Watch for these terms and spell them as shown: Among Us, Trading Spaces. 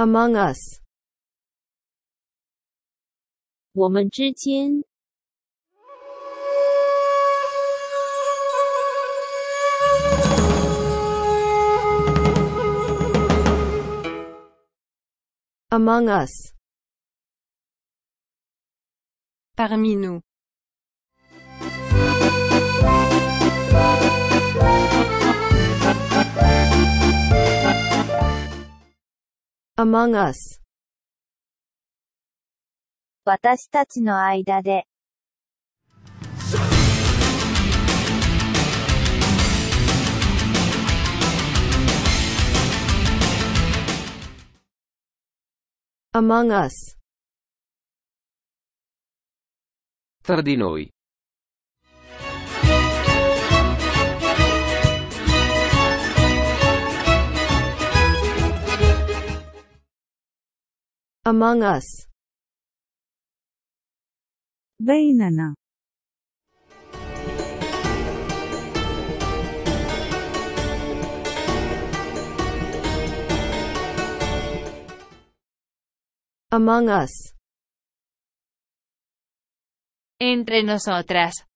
Among us. 我们之间。 Among us. Parmi nous. Among us. 私たちの間で。 Among us. Tra di noi. Among us. بيننا. Among us. Entre nosotras.